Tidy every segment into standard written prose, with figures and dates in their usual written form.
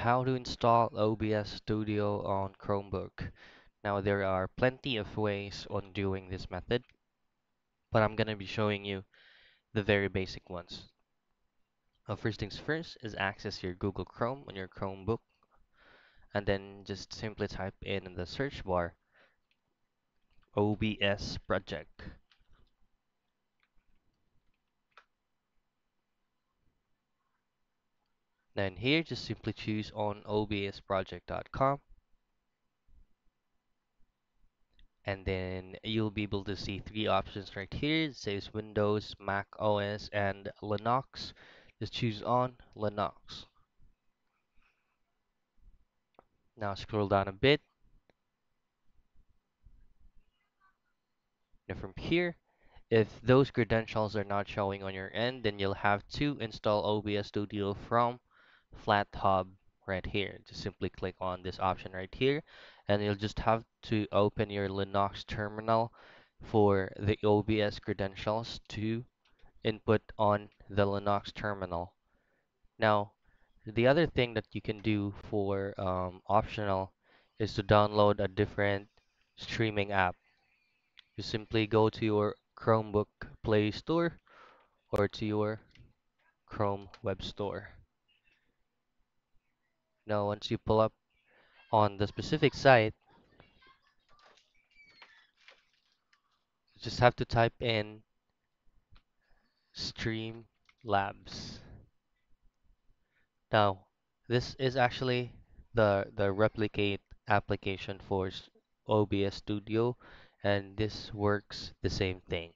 How to install OBS Studio on Chromebook. Now there are plenty of ways on doing this method, but I'm gonna be showing you the very basic ones. First things first is access your Google Chrome on your Chromebook, and then just simply type in the search bar OBS Project. Then here just simply choose on obsproject.com, and then you'll be able to see three options right here. It says Windows, Mac OS, and Linux. Just choose on Linux. Now scroll down a bit. Now from here, if those credentials are not showing on your end, then you'll have to install OBS Studio from Flathub right here. Just simply click on this option right here, and you'll just have to open your Linux terminal for the OBS credentials to input on the Linux terminal. Now, the other thing that you can do for optional is to download a different streaming app. You simply go to your Chromebook Play Store or to your Chrome Web Store. Now, once you pull up on the specific site, you just have to type in Streamlabs. Now, this is actually the replicate application for OBS Studio, and this works the same thing.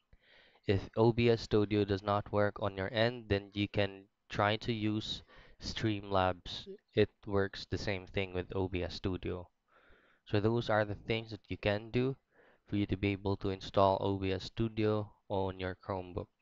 If OBS Studio does not work on your end, then you can try to use Streamlabs. It works the same thing with OBS Studio. So those are the things that you can do for you to be able to install OBS Studio on your Chromebook.